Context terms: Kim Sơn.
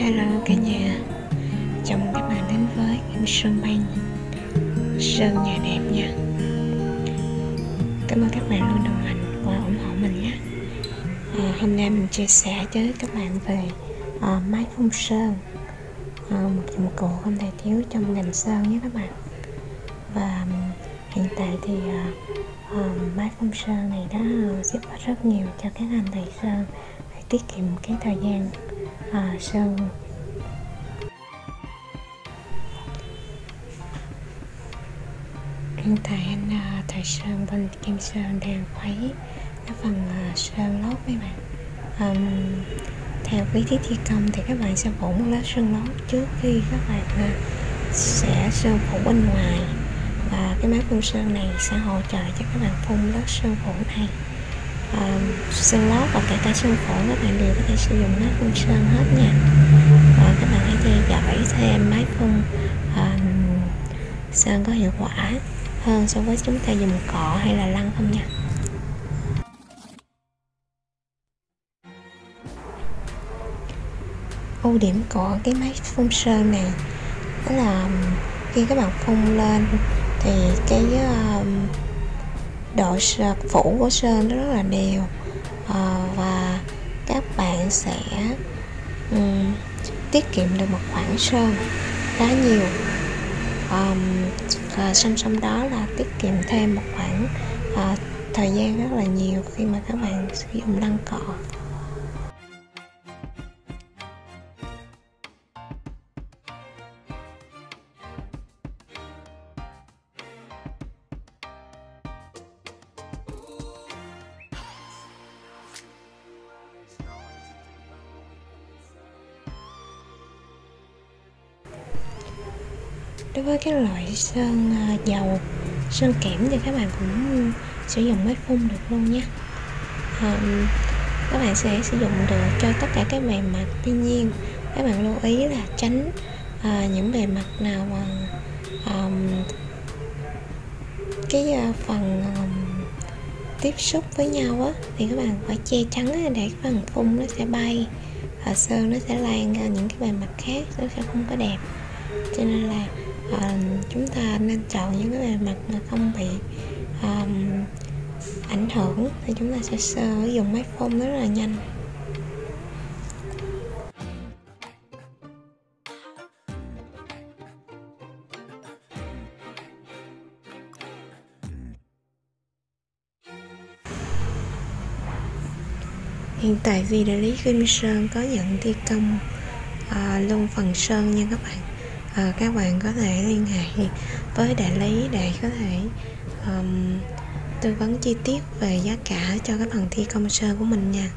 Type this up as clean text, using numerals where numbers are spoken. Hello cả nhà, chào mừng các bạn đến với Kim Sơn nhà đẹp nha. Cảm ơn các bạn luôn đồng hành và ủng hộ mình nhé. Hôm nay mình chia sẻ với các bạn về máy phun sơn, một dụng cụ không thể thiếu trong ngành sơn nhé các bạn. Và hiện tại thì máy phun sơn này đã giúp rất nhiều cho các anh thầy sơn để tiết kiệm cái thời gian sơn. Hiện tại anh thầy sơn bên Kim Sơn đang khuấy cái phần sơn lót mấy bạn. Theo lý thuyết thi công thì các bạn sẽ phủ một lớp sơn lót trước khi các bạn sẽ sơn phủ bên ngoài, và cái máy phun sơn này sẽ hỗ trợ cho các bạn phun lớp sơn phủ này. Sơn lót và cả sơn phủ các bạn đều có thể sử dụng máy phun sơn hết nha. Và các bạn hãy theo dõi thêm máy phun sơn có hiệu quả hơn so với chúng ta dùng cọ hay là lăn không nha. Ưu điểm của cái máy phun sơn này đó là khi các bạn phun lên thì cái độ phủ của sơn nó rất là đều, và các bạn sẽ tiết kiệm được một khoảng sơn khá nhiều. Song song đó là tiết kiệm thêm một khoảng thời gian rất là nhiều khi mà các bạn sử dụng lăn cọ. Đối với cái loại sơn dầu, sơn kẽm thì các bạn cũng sử dụng máy phun được luôn nhé. Các bạn sẽ sử dụng được cho tất cả các bề mặt, tuy nhiên các bạn lưu ý là tránh những bề mặt nào mà cái phần tiếp xúc với nhau á, thì các bạn phải che chắn để phần phun nó sẽ bay, sơn nó sẽ lan ra những cái bề mặt khác, nó sẽ không có đẹp. Cho nên là chúng ta nên chọn những cái bề mặt mà không bị ảnh hưởng thì chúng ta sẽ sử dụng máy phun rất là nhanh. Hiện tại vì đại lý Kim Sơn có nhận thi công luôn phần sơn nha các bạn. Các bạn có thể liên hệ với đại lý để có thể tư vấn chi tiết về giá cả cho các phần thi công sơn của mình nha.